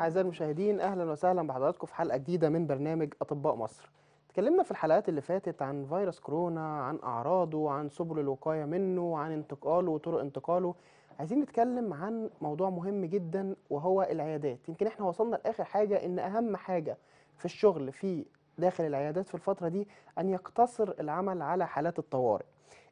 أعزائي المشاهدين، أهلا وسهلا بحضراتكم في حلقة جديدة من برنامج أطباء مصر. اتكلمنا في الحلقات اللي فاتت عن فيروس كورونا، عن أعراضه، عن سبل الوقاية منه، عن انتقاله وطرق انتقاله. عايزين نتكلم عن موضوع مهم جدا وهو العيادات. يمكن احنا وصلنا لآخر حاجة إن أهم حاجة في الشغل في داخل العيادات في الفترة دي أن يقتصر العمل على حالات الطوارئ.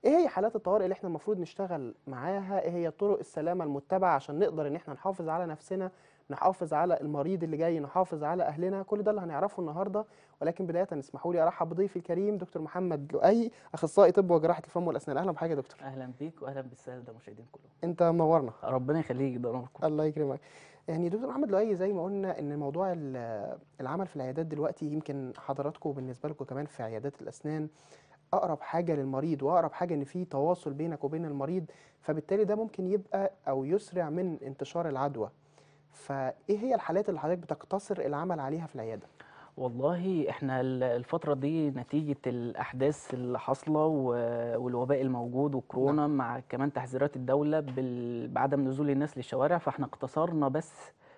ايه هي حالات الطوارئ اللي احنا المفروض نشتغل معاها؟ ايه هي طرق السلامة المتبعة عشان نقدر ان احنا نحافظ على نفسنا، نحافظ على المريض اللي جاي، نحافظ على اهلنا؟ كل ده اللي هنعرفه النهارده، ولكن بداية اسمحوا لي ارحب بضيفي الكريم دكتور محمد لؤي، اخصائي طب وجراحة الفم والاسنان. اهلا بحضرتك يا دكتور. اهلا بيك واهلا بالساده المشاهدين كلهم. انت منورنا. ربنا يخليك، ده نوركم. الله يكرمك. يعني دكتور محمد لؤي، زي ما قلنا ان موضوع العمل في العيادات دلوقتي، يمكن حضراتكم بالنسبة لكم كمان في عيادات الاسنان اقرب حاجه للمريض، واقرب حاجه ان في تواصل بينك وبين المريض، فبالتالي ده ممكن يبقى او يسرع من انتشار العدوى. فايه هي الحالات اللي حضرتك بتقتصر العمل عليها في العياده؟ والله احنا الفتره دي نتيجه الاحداث اللي حاصله والوباء الموجود والكورونا، مع كمان تحذيرات الدوله بعدم نزول الناس للشوارع، فاحنا اقتصرنا بس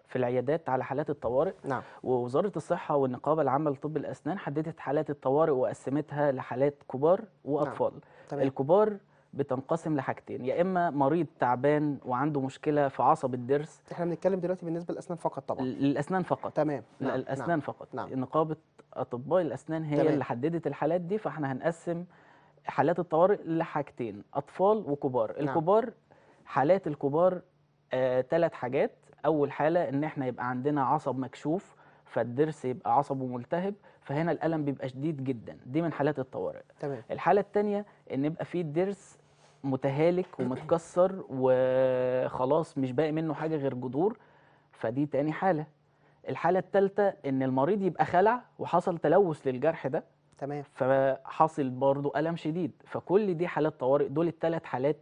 في العيادات على حالات الطوارئ. نعم. ووزارة الصحة والنقابة العامة لطب الأسنان حددت حالات الطوارئ وقسمتها لحالات كبار وأطفال. نعم. الكبار بتنقسم لحاجتين، يا إما مريض تعبان وعنده مشكلة في عصب الضرس. احنا بنتكلم دلوقتي بالنسبة للأسنان فقط طبعا. للأسنان فقط. تمام. نعم. الأسنان. نعم. فقط. نعم. نقابة أطباء الأسنان هي اللي حددت الحالات دي، فاحنا هنقسم حالات الطوارئ لحاجتين، أطفال وكبار. الكبار. نعم. حالات الكبار 3 حاجات. أول حالة إن إحنا يبقى عندنا عصب مكشوف، فالضرس يبقى عصبه ملتهب، فهنا الألم بيبقى شديد جدا، دي من حالات الطوارئ. تمام. الحالة الثانية إن يبقى فيه الضرس متهالك ومتكسر وخلاص مش باقي منه حاجة غير جذور، فدي تاني حالة. الحالة الثالثة إن المريض يبقى خلع وحصل تلوث للجرح ده. تمام. فحصل برضه ألم شديد، فكل دي حالات طوارئ. دول ال3 حالات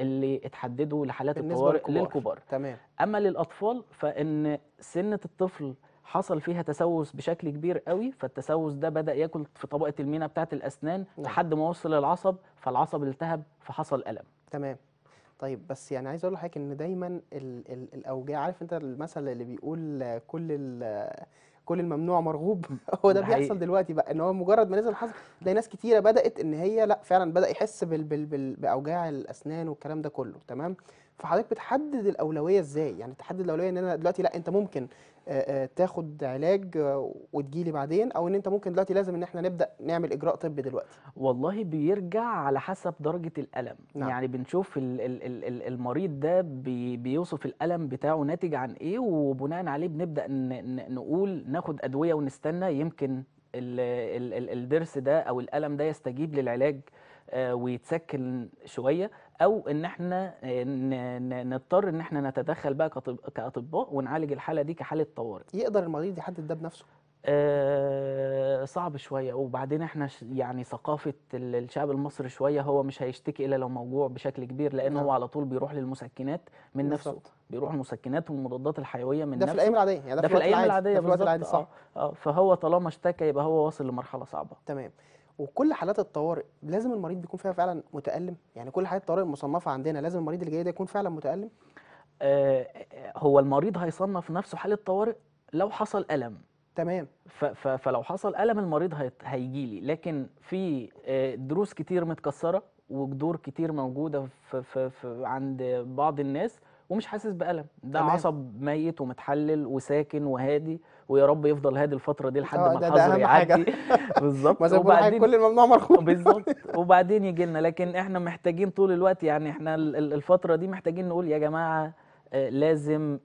اللي اتحددوا لحالات الطوارئ للكبار. تمام. اما للاطفال فان سنه الطفل حصل فيها تسوس بشكل كبير قوي، فالتسوس ده بدا ياكل في طبقه المينا بتاعه الاسنان. نعم. لحد ما وصل للعصب، فالعصب التهب فحصل الم. تمام. طيب بس يعني عايز اقول لحضرتك ان دايما الاوجاع، عارف انت المثل اللي بيقول كل الممنوع مرغوب، هو ده بيحصل دلوقتي بقى، ان هو مجرد ما نزل حصل تلاقي ناس كتيره بدات ان هي لا فعلا بدا يحس باوجاع الاسنان والكلام ده كله. تمام. فحضرتك بتحدد الاولويه ازاي؟ يعني تحدد الاولويه ان انا دلوقتي لا انت ممكن تاخد علاج وتجيلي بعدين، او ان انت ممكن دلوقتي لازم ان احنا نبدا نعمل اجراء طبي دلوقتي؟ والله بيرجع على حسب درجه الالم. نعم. يعني بنشوف المريض ده بيوصف الالم بتاعه ناتج عن ايه، وبناء عليه بنبدا نقول ناخد ادويه ونستنى يمكن الضرس ده او الالم ده يستجيب للعلاج ويتسكن شويه، او ان احنا نضطر ان احنا نتدخل بقى كاطباء ونعالج الحاله دي كحاله طوارئ. يقدر المريض يحدد ده بنفسه؟ صعب شويه، وبعدين احنا يعني ثقافه الشعب المصري شويه، هو مش هيشتكي الا لو موجوع بشكل كبير، لان هو على طول بيروح للمسكنات من نفسه. بالضبط. بيروح المسكنات والمضادات الحيويه من نفسه. ده في الايام العاديه، يعني ده في الايام العاديه، بالظبط. صح. فهو طالما اشتكى يبقى هو واصل لمرحله صعبه. تمام. وكل حالات الطوارئ لازم المريض بيكون فيها فعلا متألم؟ يعني كل حالات الطوارئ المصنفه عندنا لازم المريض اللي جاي ده يكون فعلا متألم؟ هو المريض هيصنف نفسه حاله طوارئ لو حصل ألم. تمام. فلو حصل ألم المريض هيجيلي، لكن في ضروس كتير متكسره وجذور كتير موجوده في عند بعض الناس ومش حاسس بألم، ده عصب ميت ومتحلل وساكن وهادي، ويا رب يفضل هادي الفتره دي لحد ما الحظر يعدي. بالظبط. وبعدين كل الممنوع مرغوب. بالظبط. وبعدين يجي لنا، لكن احنا محتاجين طول الوقت، يعني احنا الفتره دي محتاجين نقول يا جماعه لازم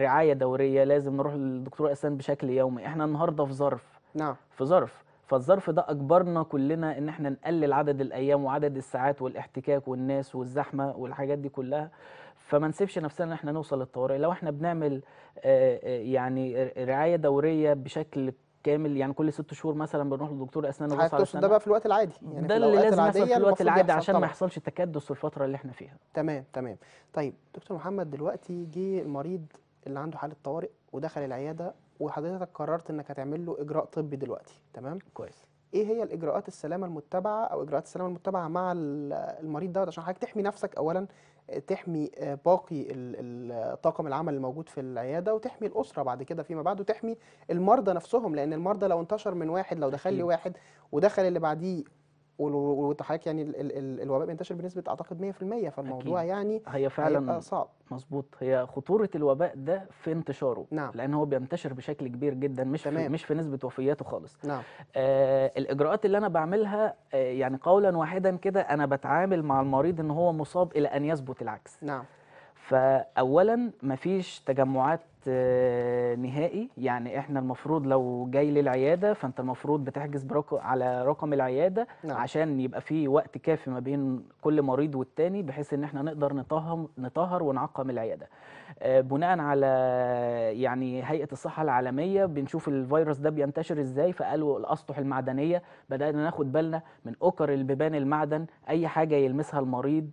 رعايه دوريه، لازم نروح للدكتور اسنان بشكل يومي. احنا النهارده في ظرف. نعم. في ظرف، فالظرف ده اجبرنا كلنا ان احنا نقلل عدد الايام وعدد الساعات والاحتكاك والناس والزحمه والحاجات دي كلها، فما نسيبش نفسنا ان احنا نوصل للطوارئ. لو احنا بنعمل يعني رعايه دوريه بشكل كامل، يعني كل 6 شهور مثلا بنروح لدكتور اسنان نبص على السنة. ده بقى في الوقت العادي، يعني ده اللي لازم يحصل في الوقت العادي عشان طبعا ما يحصلش تكدس في الفتره اللي احنا فيها. تمام. تمام. طيب دكتور محمد، دلوقتي جه المريض اللي عنده حاله طوارئ ودخل العياده، وحضرتك قررت انك هتعمل له اجراء طبي دلوقتي. تمام. كويس. ايه هي الاجراءات السلامه المتبعه مع المريض دوت عشان حضرتك تحمي نفسك اولا، تحمي باقي الطاقم العمل الموجود في العياده، وتحمي الاسره بعد كده فيما بعد، وتحمي المرضى نفسهم، لان المرضى لو انتشر من واحد، لو دخل لي واحد ودخل اللي بعديه، وحضرتك يعني الوباء بينتشر بنسبه اعتقد 100%، فالموضوع أكيد. يعني هي فعلا صعب. مظبوط، هي خطوره الوباء ده في انتشاره. نعم. لان هو بينتشر بشكل كبير جدا، مش في نسبه وفياته خالص. نعم. الاجراءات اللي انا بعملها يعني قولا واحدا كده، انا بتعامل مع المريض ان هو مصاب الى ان يثبت العكس. نعم. فاولا مفيش تجمعات نهائي، يعني احنا المفروض لو جاي للعياده فانت المفروض بتحجز على رقم العياده. نعم. عشان يبقى في وقت كافي ما بين كل مريض والتاني، بحيث ان احنا نقدر نطهر ونعقم العياده. بناء على يعني هيئه الصحه العالميه بنشوف الفيروس ده بينتشر ازاي، فقالوا الاسطح المعدنيه، بدانا ناخد بالنا من اوكر البيبان، المعدن، اي حاجه يلمسها المريض،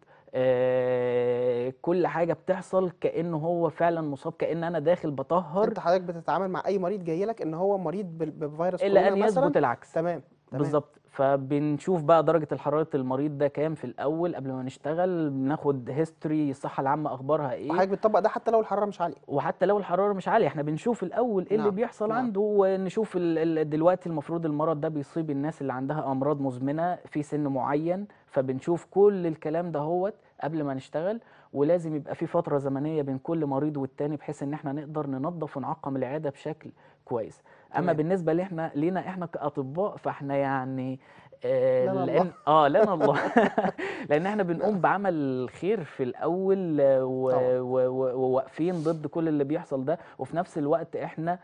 كل حاجه بتحصل كانه هو فعلا مصاب، كان انا داخل بطهر. انت حضرتك بتتعامل مع اي مريض جاي لك ان هو مريض بفيروس كورونا مثلا، الا ان يثبت العكس. تمام بالظبط. فبنشوف بقى درجه الحراره المريض ده كام في الاول قبل ما نشتغل، بناخد هيستوري الصحه العامه اخبارها ايه، وحضرتك بتطبق ده حتى لو الحراره مش عاليه. احنا بنشوف الاول ايه اللي بيحصل عنده، ونشوف دلوقتي المفروض المرض ده بيصيب الناس اللي عندها امراض مزمنه في سن معين، فبنشوف كل الكلام ده قبل ما نشتغل. ولازم يبقى في فتره زمنيه بين كل مريض والتاني، بحيث ان احنا نقدر ننظف ونعقم العياده بشكل كويس. اما بالنسبه لينا احنا كاطباء، فاحنا يعني لنا الله لان احنا بنقوم بعمل خير في الاول، وواقفين ضد كل اللي بيحصل ده، وفي نفس الوقت احنا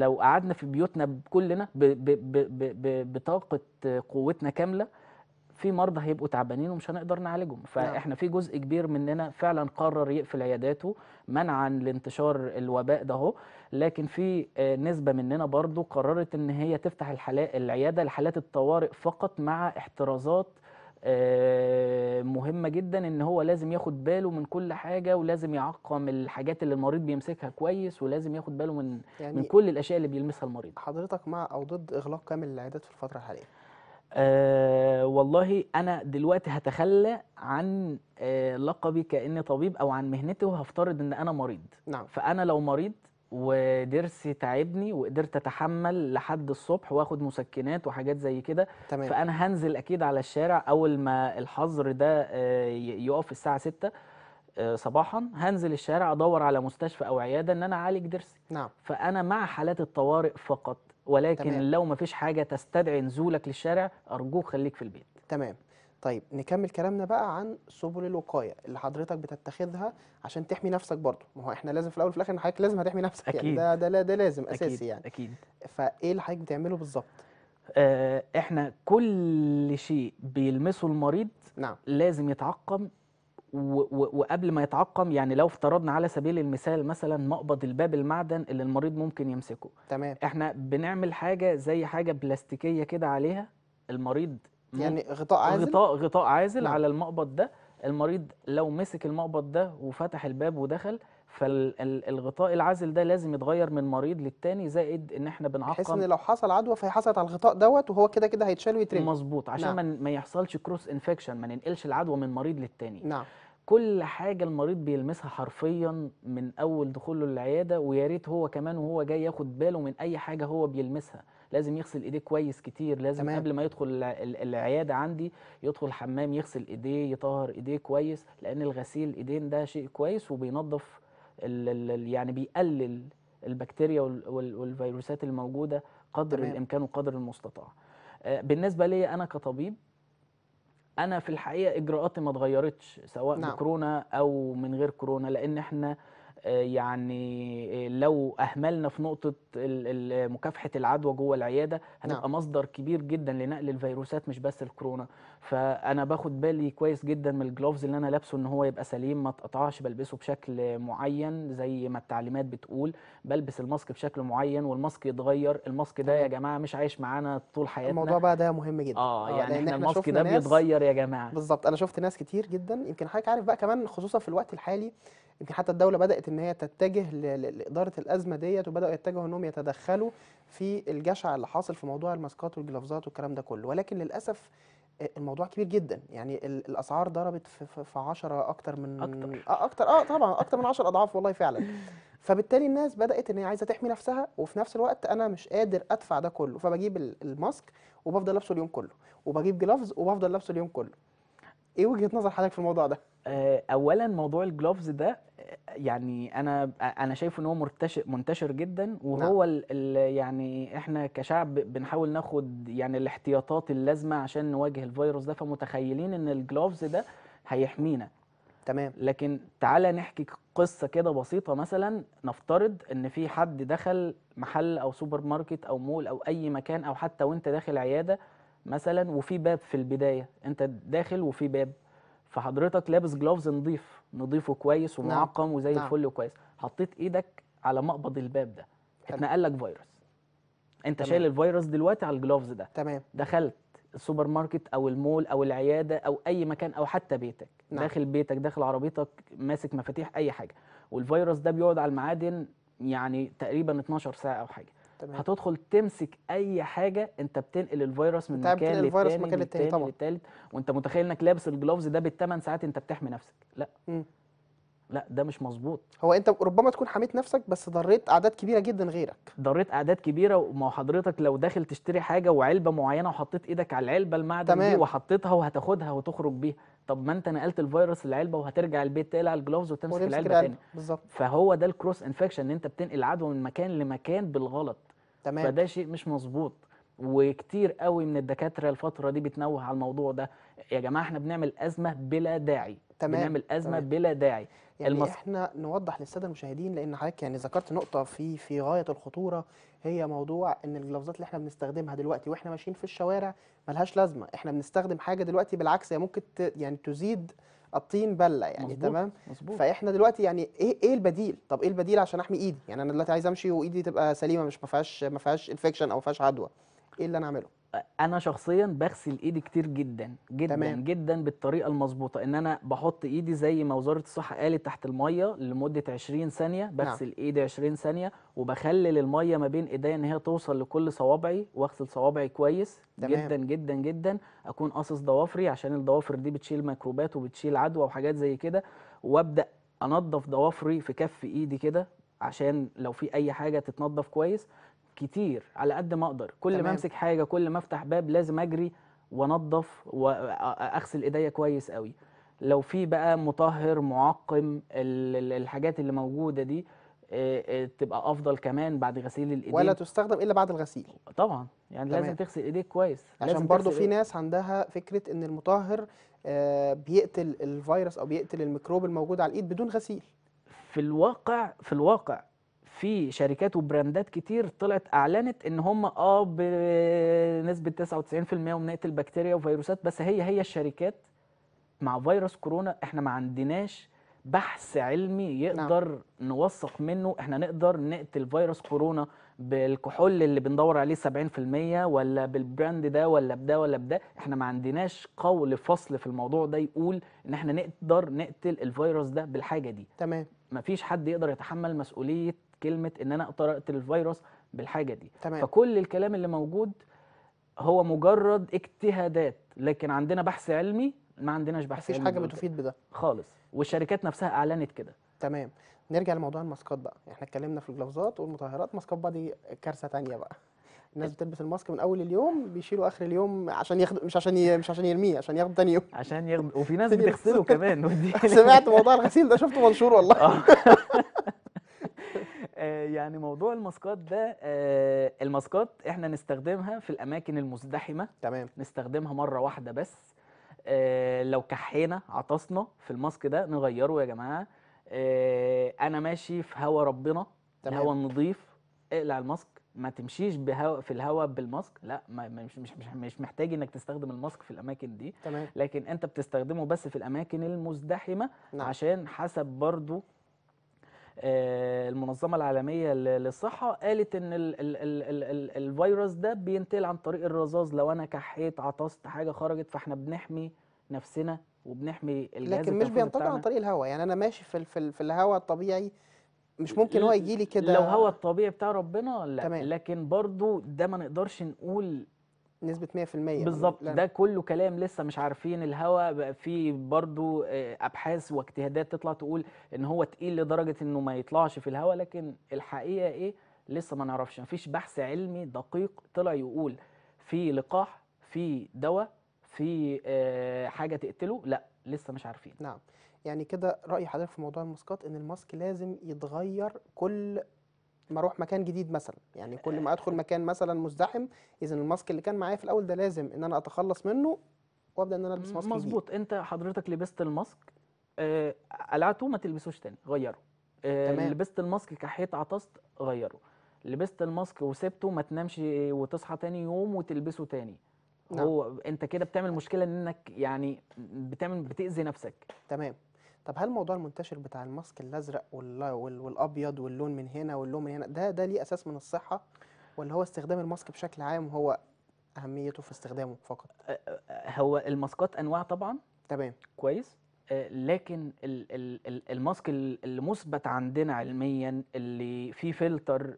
لو قعدنا في بيوتنا كلنا بطاقه قوتنا كامله، في مرضى هيبقوا تعبانين ومش هنقدر نعالجهم. فاحنا في جزء كبير مننا فعلا قرر يقفل عياداته منعا لانتشار الوباء ده اهو، لكن في نسبه مننا برضو قررت ان هي تفتح العياده لحالات الطوارئ فقط، مع احترازات مهمه جدا، ان هو لازم ياخد باله من كل حاجه، ولازم يعقم الحاجات اللي المريض بيمسكها كويس، ولازم ياخد باله من كل الاشياء اللي بيلمسها المريض. حضرتك مع او ضد اغلاق كامل العيادات في الفتره الحاليه؟ والله أنا دلوقتي هتخلى عن لقبي كأني طبيب أو عن مهنتي، وهفترض إن أنا مريض. نعم. فأنا لو مريض ودرسي تعبني وقدرت أتحمل لحد الصبح وآخد مسكنات وحاجات زي كده، فأنا هنزل أكيد على الشارع أول ما الحظر ده يقف الساعة 6 صباحا، هنزل الشارع أدور على مستشفى أو عيادة إن أنا أعالج درسي. نعم. فأنا مع حالات الطوارئ فقط، ولكن لو ما فيش حاجة تستدعي نزولك للشارع، أرجوك خليك في البيت. تمام. طيب نكمل كلامنا بقى عن سبل الوقاية اللي حضرتك بتتخذها عشان تحمي نفسك برضه. ما هو احنا لازم في الأول وفي الآخر حضرتك لازم هتحمي نفسك. أكيد. يعني ده لازم أساسي. أكيد. يعني أكيد. فإيه اللي حضرتك بتعمله بالظبط؟ احنا كل شيء بيلمسه المريض نعم لازم يتعقم، وقبل ما يتعقم، يعني لو افترضنا على سبيل المثال مثلا مقبض الباب المعدن اللي المريض ممكن يمسكه. تمام. احنا بنعمل حاجه زي حاجه بلاستيكيه كده عليها المريض، يعني غطاء عازل. غطاء عازل. نعم. على المقبض ده، المريض لو مسك المقبض ده وفتح الباب ودخل، فالغطاء العازل ده لازم يتغير من مريض للتاني، زائد ان احنا بنعقم، بحيث ان لو حصل عدوى فهي حصلت على الغطاء وهو كده كده هيتشال ويترمي. مظبوط، عشان ما يحصلش كروس انفكشن، ما ننقلش العدوى من مريض للتاني. نعم. كل حاجه المريض بيلمسها حرفيا من اول دخوله للعياده، ويا ريت هو كمان وهو جاي ياخد باله من اي حاجه هو بيلمسها. لازم يغسل ايديه كويس كتير، لازم قبل ما يدخل العياده عندي يدخل الحمام يغسل ايديه، يطهر ايديه كويس، لان الغسيل ايدين ده شيء كويس، وبينظف يعني بيقلل البكتيريا والفيروسات الموجوده قدر الامكان وقدر المستطاع. بالنسبه لي انا كطبيب، انا في الحقيقه اجراءاتي ما اتغيرتش، سواء بكورونا او من غير كورونا، لان احنا يعني لو اهملنا في نقطه مكافحه العدوى جوه العياده هنبقى مصدر كبير جدا لنقل الفيروسات، مش بس الكورونا. فانا باخد بالي كويس جدا من الجلوفز اللي انا لابسه، ان هو يبقى سليم، ما اتقطعش، بلبسه بشكل معين زي ما التعليمات بتقول، بلبس الماسك بشكل معين، والماسك يتغير. الماسك ده يا جماعه مش عايش معانا طول حياتنا. الموضوع بقى ده مهم جدا. يعني احنا الماسك ده بيتغير يا جماعه. بالظبط. انا شفت ناس كتير جدا، يمكن حضرتك عارف بقى كمان، خصوصا في الوقت الحالي، يمكن حتى الدولة بدأت إن هي تتجه لإدارة الأزمة ديت، وبدأوا يتجهوا إنهم يتدخلوا في الجشع اللي حاصل في موضوع الماسكات والجلافزات والكلام ده كله، ولكن للأسف الموضوع كبير جدا، يعني الاسعار ضربت في 10 اكتر من اكتر طبعا اكتر من 10 اضعاف والله فعلا. فبالتالي الناس بدات ان هي عايزه تحمي نفسها، وفي نفس الوقت انا مش قادر ادفع ده كله، فبجيب الماسك وبفضل لابسه اليوم كله، وبجيب جلافز وبفضل لابسه اليوم كله. ايه وجهه نظر حضرتك في الموضوع ده؟ اولا موضوع الجلافز ده يعني انا شايف ان هو منتشر جدا، وهو يعني احنا كشعب بنحاول ناخد يعني الاحتياطات اللازمه عشان نواجه الفيروس ده، فمتخيلين ان الجلافز ده هيحمينا تمام. لكن تعالى نحكي قصه كده بسيطه. مثلا نفترض ان في حد دخل محل او سوبر ماركت او مول او اي مكان، او حتى وانت داخل عياده مثلا، وفي باب في البدايه، انت داخل وفي باب، فحضرتك لابس جلوفز نضيف وكويس ومعقم وزي الفل وكويس، حطيت ايدك على مقبض الباب ده، اتنقل لك فيروس، انت تمام. شايل الفيروس دلوقتي على الجلوفز ده تمام. دخلت السوبر ماركت او المول او العياده او اي مكان او حتى بيتك داخل بيتك، داخل عربيتك، ماسك مفاتيح اي حاجه، والفيروس ده بيقعد على المعادن يعني تقريبا 12 ساعه او حاجه تمام. هتدخل تمسك اي حاجه، انت بتنقل الفيروس من مكان للتاني للتالت، وانت متخيل انك لابس الجلوفز ده بال8 ساعات انت بتحمي نفسك. لا لا ده مش مظبوط. هو انت ربما تكون حميت نفسك بس ضريت اعداد كبيره جدا غيرك، ضريت اعداد كبيره. وما حضرتك لو داخل تشتري حاجه وعلبه معينه وحطيت ايدك على العلبه المعدن دي وحطيتها وهتاخدها وتخرج بيها، طب ما انت نقلت الفيروس العلبه وهترجع البيت تقلع الجلوفز وتمسك العلبه تاني بالظبط. فهو ده الكروس انفكشن، ان انت بتنقل العدوى من مكان لمكان بالغلط تمام. فده شيء مش مظبوط، وكتير قوي من الدكاتره الفتره دي بتنوه على الموضوع ده. يا جماعه احنا بنعمل ازمه بلا داعي تمام. بنعمل ازمه تمام. بلا داعي. يعني احنا نوضح للساده المشاهدين، لان حضرتك يعني ذكرت نقطه في غايه الخطوره، هي موضوع ان الجلافزات اللي احنا بنستخدمها دلوقتي واحنا ماشيين في الشوارع ملهاش لازمه، احنا بنستخدم حاجه دلوقتي بالعكس هي ممكن يعني تزيد الطين بله يعني مزبوط. تمام مزبوط. فاحنا دلوقتي يعني ايه البديل؟ طب ايه البديل عشان احمي ايدي؟ يعني انا دلوقتي عايز امشي وايدي تبقى سليمه، مش ما فيهاش انفكشن او ما فيهاش عدوى، ايه اللي انا اعمله؟ انا شخصيا بغسل ايدي كتير جدا جدا تمام. جدا بالطريقه المظبوطه، ان انا بحط ايدي زي ما وزاره الصحه قالت تحت الميه لمده 20 ثانيه، بغسل نعم. ايدي 20 ثانيه، وبخلل الميه ما بين ايديا ان هي توصل لكل صوابعي، واغسل صوابعي كويس تمام. جدا جدا جدا، اكون قاصص ضوافري عشان الضوافر دي بتشيل ميكروبات وبتشيل عدوى وحاجات زي كده، وابدا انظف ضوافري في كف ايدي كده عشان لو في اي حاجه تتنظف كويس كتير على قد ما اقدر. كل تمام. ما امسك حاجه، كل ما افتح باب لازم اجري وانضف واغسل ايديا كويس قوي. لو في بقى مطهر معقم، الحاجات اللي موجوده دي تبقى افضل كمان بعد غسيل الايدين، ولا تستخدم الا بعد الغسيل طبعا. يعني تمام. لازم تغسل ايديك كويس، عشان برضو في ناس عندها فكره ان المطهر بيقتل الفيروس او بيقتل الميكروب الموجود على الايد بدون غسيل. في الواقع في شركات وبراندات كتير طلعت اعلنت ان هم بنسبه 99% وبنقتل بكتيريا وفيروسات، بس هي الشركات مع فيروس كورونا احنا ما عندناش بحث علمي يقدر نعم. نوثق منه احنا نقدر نقتل فيروس كورونا بالكحول اللي بندور عليه 70% ولا بالبراند ده ولا بده ولا بده. احنا ما عندناش قول فصل في الموضوع ده يقول ان احنا نقدر نقتل الفيروس ده بالحاجه دي تمام. ما فيش حد يقدر يتحمل مسؤوليه كلمه ان انا اقدر اقتل الفيروس بالحاجه دي تمام. فكل الكلام اللي موجود هو مجرد اجتهادات، لكن عندنا بحث علمي ما عندناش بحث علمي، مفيش حاجه بتفيد بده خالص، والشركات نفسها اعلنت كده تمام. نرجع لموضوع الماسكات بقى، احنا اتكلمنا في الجلافزات والمطهرات، ماسكات بقى دي كارثه ثانيه بقى. الناس بتلبس الماسك من اول اليوم بيشيلوا اخر اليوم عشان ياخدوا، مش عشان يرميه، عشان ياخدوا ثاني يوم، عشان ياخدوا، وفي ناس بتغسله كمان سمعت موضوع الغسيل ده، شفته منشور والله يعني موضوع الماسكات ده، الماسكات احنا نستخدمها في الاماكن المزدحمه تمام، نستخدمها مره واحده بس. لو كحينا عطسنا في الماسك ده نغيره يا جماعه. انا ماشي في هوا ربنا تمام، الهوا النظيف، اقلع الماسك، ما تمشيش في الهوا بالماسك، لا مش محتاج انك تستخدم الماسك في الاماكن دي تمام. لكن انت بتستخدمه بس في الاماكن المزدحمه نعم. عشان حسب برضو المنظمة العالمية للصحة قالت ان الفيروس ده بينتقل عن طريق الرذاذ. لو انا كحيت، عطست، حاجة خرجت، فاحنا بنحمي نفسنا وبنحمي الجهاز، لكن مش بينتقل عن طريق الهواء. يعني انا ماشي في الهواء الطبيعي، مش ممكن هو يجي لي كده لو هو الطبيعي بتاع ربنا لا تمام. لكن برضو ده ما نقدرش نقول نسبة 100% بالظبط. ده كله كلام لسه مش عارفين الهوا، في برضو ابحاث واجتهادات تطلع تقول ان هو تقيل لدرجة انه ما يطلعش في الهوا، لكن الحقيقة ايه لسه ما نعرفش. مفيش بحث علمي دقيق طلع يقول في لقاح، في دواء، في حاجة تقتله، لا لسه مش عارفين. نعم، يعني كده رأي حضرتك في موضوع الماسكات ان الماسك لازم يتغير كل ما اروح مكان جديد مثلا، يعني كل ما ادخل مكان مثلا مزدحم، اذا الماسك اللي كان معايا في الاول ده لازم ان انا اتخلص منه وابدا ان انا البس ماسك جديد. مظبوط، انت حضرتك لبست الماسك قلعته ما تلبسوش تاني، غيره. لبست الماسك كحيت عطست، غيره. لبست الماسك وسبته ما تنامش وتصحى تاني يوم وتلبسه تاني. نعم. هو انت كده بتعمل مشكله انك يعني بتأذي نفسك. تمام. طب هل الموضوع المنتشر بتاع الماسك الازرق والابيض واللون من هنا واللون من هنا ده ليه اساس من الصحه، ولا هو استخدام الماسك بشكل عام هو اهميته في استخدامه فقط؟ هو الماسكات انواع طبعا. تمام كويس. لكن الماسك اللي مثبت عندنا علميا اللي فيه فلتر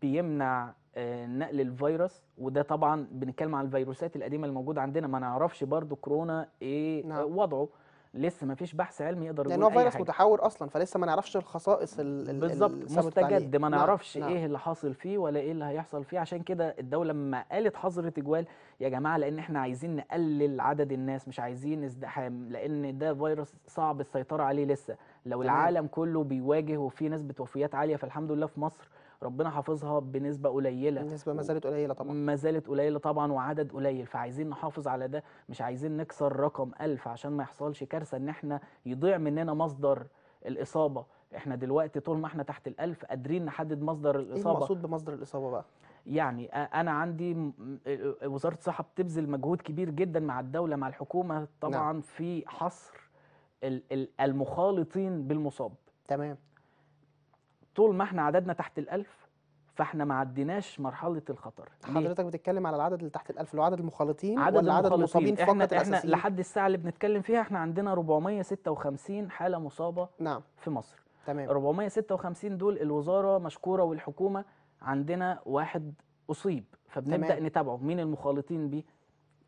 بيمنع نقل الفيروس، وده طبعا بنتكلم عن الفيروسات القديمه الموجوده عندنا، ما نعرفش برضو كورونا ايه. نعم. وضعه لسه ما فيش بحث علمي يقدر يقول لان هو فيروس متحور اصلا، فلسه ما نعرفش الخصائص بالظبط، مستجد، ما نعرفش. نعم. ايه اللي حاصل فيه ولا ايه اللي هيحصل فيه. عشان كده الدوله لما قالت حظر تجوال يا جماعه، لان احنا عايزين نقلل عدد الناس، مش عايزين ازدحام، لان ده فيروس صعب السيطره عليه لسه. لو تمام. العالم كله بيواجه وفي نسبه وفيات عاليه، فالحمد لله في مصر ربنا حافظها بنسبه قليله، النسبه ما زالت قليله طبعا، ما زالت قليله طبعا، وعدد قليل، فعايزين نحافظ على ده، مش عايزين نكسر رقم 1000 عشان ما يحصلش كارثه ان احنا يضيع مننا مصدر الاصابه. احنا دلوقتي طول ما احنا تحت ال1000 قادرين نحدد مصدر الاصابه. ايه المقصود بمصدر الاصابه بقى؟ يعني انا عندي وزاره الصحه بتبذل مجهود كبير جدا مع الدوله، مع الحكومه طبعا. نعم. في حصر المخالطين بالمصاب. تمام. طول ما احنا عددنا تحت ال1000 فاحنا ما عديناش مرحله الخطر. حضرتك بتتكلم على العدد اللي تحت ال1000 اللي هو عدد المخالطين ولا عدد المصابين فقط الاساسيين؟ احنا لحد الساعه اللي بنتكلم فيها احنا عندنا 456 حاله مصابه. نعم. في مصر. تمام. 456 دول الوزاره مشكوره والحكومه، عندنا واحد اصيب، فبنبدا تمام. نتابعه، مين المخالطين بيه،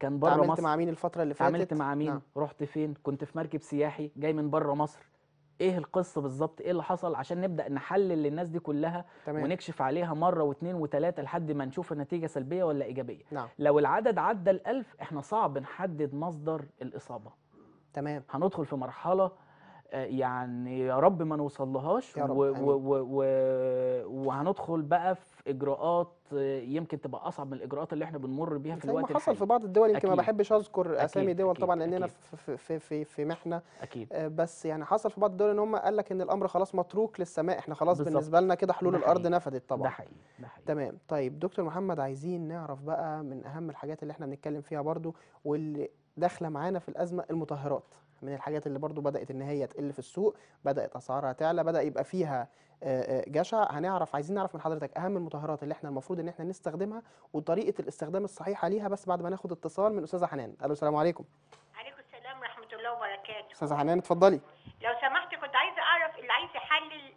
كان بره مصر، عملت مع مين الفتره اللي فاتت، عملت مع مين. نعم. رحت فين، كنت في مركب سياحي جاي من بره مصر، ايه القصه بالظبط، ايه اللي حصل، عشان نبدا نحلل للناس دي كلها. تمام. ونكشف عليها مره واثنين وثلاثه لحد ما نشوف النتيجه سلبيه ولا ايجابيه. نعم. لو العدد عدى ال1000 احنا صعب نحدد مصدر الاصابه. تمام. هندخل في مرحله يعني يا رب ما نوصلهاش، وهندخل بقى في اجراءات يمكن تبقى اصعب من الاجراءات اللي احنا بنمر بيها في الوقت الحالي. حصل في بعض الدول، يمكن ما بحبش اذكر اسامي دول طبعا لاننا في في في محنه. أكيد. بس يعني حصل في بعض الدول ان هم قال لك ان الامر خلاص متروك للسماء، احنا خلاص بالنسبه لنا كده حلول الارض نفدت طبعا. ده حقيقي. تمام. طيب دكتور محمد، عايزين نعرف بقى من اهم الحاجات اللي احنا بنتكلم فيها برضو واللي داخله معانا في الازمه، المطهرات، من الحاجات اللي برضو بدأت ان هي تقل في السوق، بدأت اسعارها تعلى، بدأ يبقى فيها جشع. عايزين نعرف من حضرتك اهم المطهرات اللي احنا المفروض ان احنا نستخدمها وطريقة الاستخدام الصحيحة ليها، بس بعد ما ناخد اتصال من أستاذة حنان. الو، السلام عليكم. عليكم السلام ورحمة الله وبركاته. أستاذة حنان اتفضلي. لو سمحت كنت عايزة اعرف اللي عايز يحلل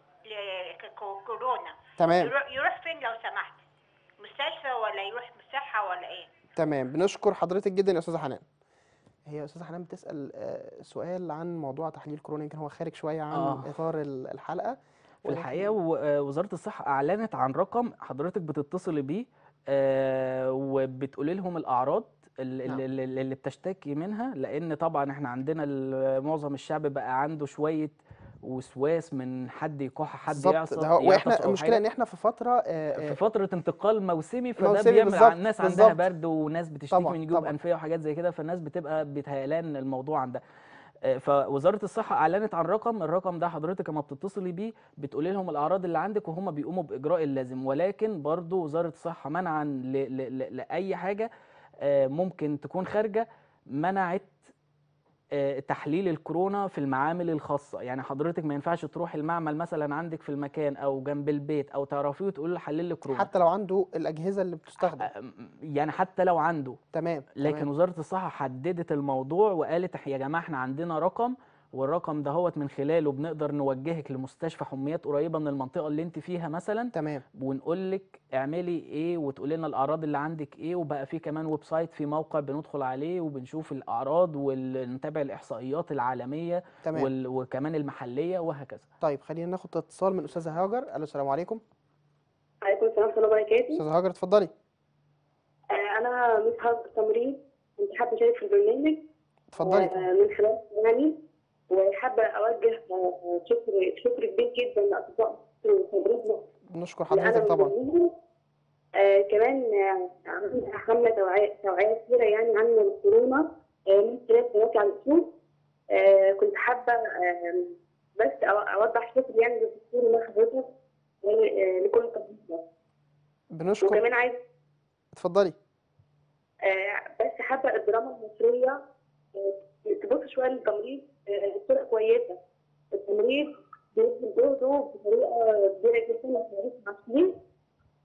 كورونا تمام يروح فين لو سمحت، مستشفى ولا يروح صحة ولا ايه؟ تمام، بنشكر حضرتك جدا يا أستاذة حنان. هي أستاذة حنان بتسأل سؤال عن موضوع تحليل كورونا، يمكن هو خارج شوية عن إطار الحلقة. في الحقيقة وزارة الصحة أعلنت عن رقم حضرتك بتتصل بيه وبتقولي لهم الأعراض اللي بتشتكي منها، لأن طبعا إحنا عندنا معظم الشعب بقى عنده شوية وسواس من حد يكح حد يعصب، واحنا المشكله ان احنا في فتره انتقال موسمي، فده بيعمل الناس عندها برد وناس بتشتكي من جيوب انفيه وحاجات زي كده، فالناس بتبقى بتهيالان الموضوع عندها. فوزاره الصحه اعلنت عن رقم، الرقم ده حضرتك لما بتتصلي بيه بتقولي لهم الاعراض اللي عندك وهم بيقوموا باجراء اللازم، ولكن برضو وزاره الصحه منعا لاي حاجه ممكن تكون خارجه منعت تحليل الكورونا في المعامل الخاصة. يعني حضرتك ما ينفعش تروح المعمل مثلا عندك في المكان أو جنب البيت أو تعرفيه وتقول له حلل لي كورونا، حتى لو عنده الأجهزة اللي بتستخدم، يعني حتى لو عنده. تمام. لكن وزارة الصحة حددت الموضوع وقالت يا جماعة احنا عندنا رقم والرقم ده هو من خلاله بنقدر نوجهك لمستشفى حميات قريبه من المنطقه اللي انت فيها مثلا، تمام، ونقول لك اعملي ايه وتقولي لنا الاعراض اللي عندك ايه. وبقى في كمان ويب سايت، في موقع بندخل عليه وبنشوف الاعراض ونتابع الاحصائيات العالميه وكمان المحليه وهكذا. طيب خلينا ناخد اتصال من استاذه هاجر. الو السلام عليكم. وعليكم السلام ورحمه الله وبركاته. استاذه هاجر اتفضلي. انا مش هاجر تمريض، كنت حابه اشارك في البرنامج. اتفضلي. من خلال يعني وحابه اوجه شكر كبير جدا لاطباء مصر. نشكر حضرتك طبعا. كمان عملنا توعيه كبيره يعني عن الكورونا من خلال قناتي على اليوتيوب. كنت حابه بس اوضح شكري يعني للدكتور وحضرتك لكل تقديمك. بنشكر. وكمان عايز اتفضلي. بس حابه الدراما المصريه تبص شويه للتمريض بطريقه كويسه. التمريض بيبذل جهده بطريقه كبيره جدا واحنا عارفين،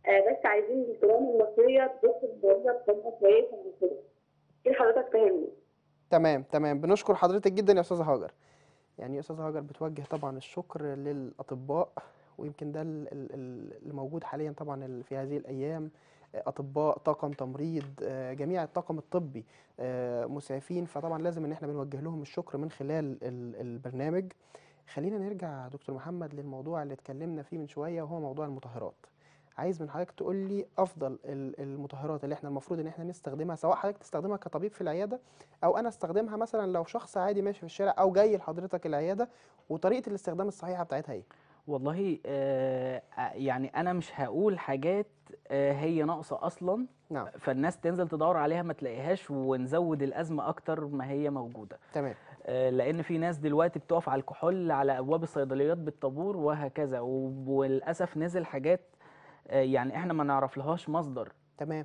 بس عايزين الدراما المصريه تبص بطريقه كويسه عن كده. ايه حضرتك فاهمني؟ تمام. بنشكر حضرتك جدا يا استاذه هاجر. يعني يا استاذه هاجر بتوجه طبعا الشكر للاطباء، ويمكن ده اللي موجود حاليا طبعا في هذه الايام. اطباء، طاقم تمريض، جميع الطاقم الطبي مسعفين، فطبعا لازم ان احنا بنوجه لهم الشكر من خلال البرنامج. خلينا نرجع دكتور محمد للموضوع اللي اتكلمنا فيه من شويه، وهو موضوع المطهرات. عايز من حضرتك تقول لي افضل المطهرات اللي احنا المفروض ان احنا نستخدمها، سواء حضرتك تستخدمها كطبيب في العياده او انا استخدمها مثلا لو شخص عادي ماشي في الشارع او جاي لحضرتك العياده، وطريقه الاستخدام الصحيحه بتاعتها ايه؟ والله يعني أنا مش هقول حاجات هي ناقصة أصلا، نعم، فالناس تنزل تدور عليها ما تلاقيهاش ونزود الأزمة أكتر ما هي موجودة. تمام. لأن في ناس دلوقتي بتقف على الكحول على أبواب الصيدليات بالطابور وهكذا، وللأسف نزل حاجات يعني إحنا ما نعرف لهاش مصدر. تمام.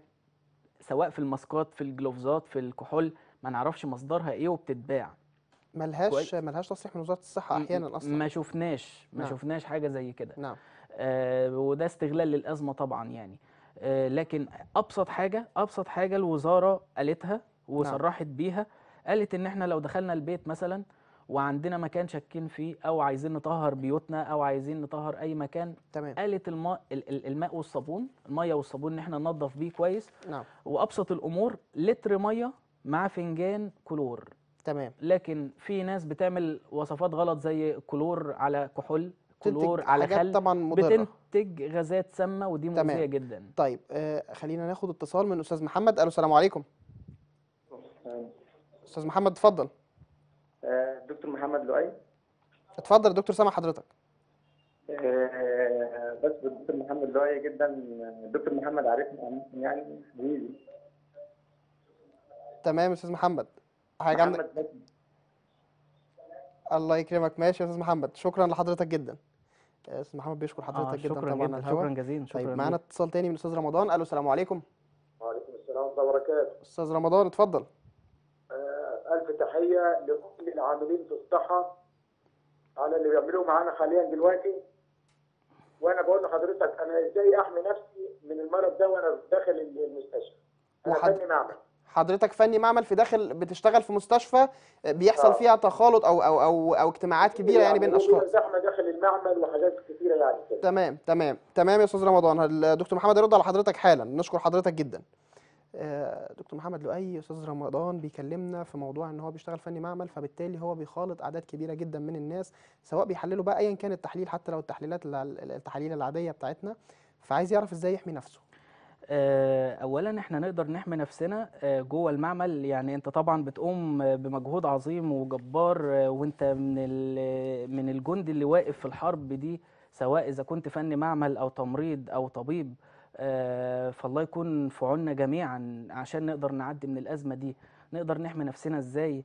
سواء في الماسكات، في الجلوفزات، في الكحول، ما نعرفش مصدرها إيه وبتتباع. ملهاش تصريح من وزارة الصحة أحيانا أصلا. ما شفناش حاجة زي كده. نعم. وده استغلال للأزمة طبعا يعني. لكن أبسط حاجة الوزارة قالتها وصرحت بيها، قالت إن إحنا لو دخلنا البيت مثلا وعندنا مكان شاكين فيه أو عايزين نطهر بيوتنا أو عايزين نطهر أي مكان، تمام، قالت الماء والصابون، المية والصابون إن إحنا ننظف بيه كويس. نعم. وأبسط الأمور لتر مية مع فنجان كلور. تمام. لكن في ناس بتعمل وصفات غلط زي كلور على كحول، كلور على خل، طبعا مضرة، بتنتج غازات سامه ودي مؤذيه جدا. طيب خلينا ناخد اتصال من استاذ محمد. الو السلام عليكم. استاذ محمد اتفضل. دكتور محمد لؤي. اتفضل دكتور، سامع حضرتك. بس دكتور محمد لؤي جدا، دكتور محمد عارفنا يعني حبيبي. تمام استاذ محمد. محمد الله يكرمك. ماشي يا استاذ محمد، شكرا لحضرتك جدا. استاذ محمد بيشكر حضرتك جدا طبعا على الهوا. شكرا جزيلا. طيب معانا اتصال تاني من استاذ رمضان. الو السلام عليكم. وعليكم السلام ورحمه الله وبركاته. استاذ رمضان اتفضل. الف تحيه لكل العاملين في الصحه على اللي بيعملوه معانا حاليا دلوقتي. وانا بقول لحضرتك انا ازاي احمي نفسي من المرض ده وانا داخل المستشفى. انا فني معمل. حضرتك فني معمل في داخل، بتشتغل في مستشفى بيحصل فيها تخالط او اجتماعات كبيره يعني بين اشخاص، زحمه داخل المعمل وحاجات كتيره يعني كده. تمام يا استاذ رمضان. الدكتور محمد يرد على حضرتك حالا. نشكر حضرتك جدا. دكتور محمد لؤي استاذ رمضان بيكلمنا في موضوع ان هو بيشتغل فني معمل، فبالتالي هو بيخالط اعداد كبيره جدا من الناس، سواء بيحللوا بقى ايا كان التحليل، حتى لو التحاليل العاديه بتاعتنا، فعايز يعرف ازاي يحمي نفسه. اولا احنا نقدر نحمي نفسنا جوه المعمل. يعني انت طبعا بتقوم بمجهود عظيم وجبار، وانت من الجند اللي واقف في الحرب دي، سواء اذا كنت فني معمل او تمريض او طبيب، فالله يكون في عوننا جميعا عشان نقدر نعدي من الازمه دي. نقدر نحمي نفسنا ازاي؟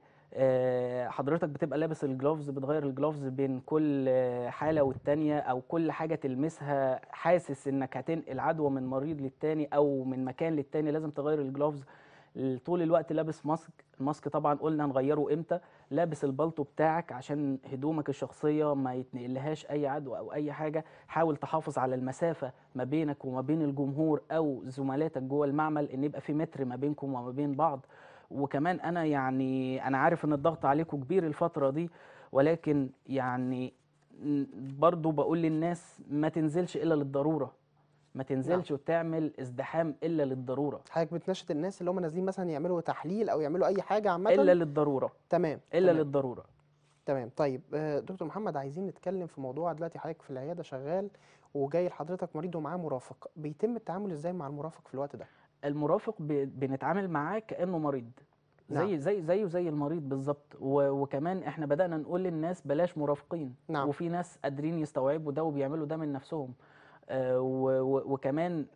حضرتك بتبقى لابس الجلوفز، بتغير الجلوفز بين كل حالة والتانية، أو كل حاجة تلمسها حاسس إنك هتنقل عدوى من مريض للتاني أو من مكان للتاني لازم تغير الجلوفز. طول الوقت لابس ماسك طبعا قلنا نغيره إمتى. لابس البلطو بتاعك عشان هدومك الشخصية ما يتنقلهاش أي عدوى أو أي حاجة. حاول تحافظ على المسافة ما بينك وما بين الجمهور أو زملاتك جوه المعمل، إن يبقى في متر ما بينكم وما بين بعض. وكمان أنا عارف إن الضغط عليكم كبير الفترة دي، ولكن يعني برضو بقول للناس ما تنزلش إلا للضرورة، ما تنزلش وتعمل ازدحام الا للضروره. حضرتك بتناشد الناس اللي هم نازلين مثلا يعملوا تحليل او يعملوا اي حاجه عامه الا للضروره. تمام، الا تمام. للضروره. تمام. طيب دكتور محمد، عايزين نتكلم في موضوع دلوقتي. حضرتك في العياده شغال وجاي لحضرتك مريض ومعاه مرافق، بيتم التعامل ازاي مع المرافق في الوقت ده؟ المرافق بنتعامل معاه كانه مريض، نعم. زي المريض بالظبط. وكمان احنا بدانا نقول للناس بلاش مرافقين، نعم. وفي ناس قادرين يستوعبوا ده وبيعملوا ده من نفسهم. وكمان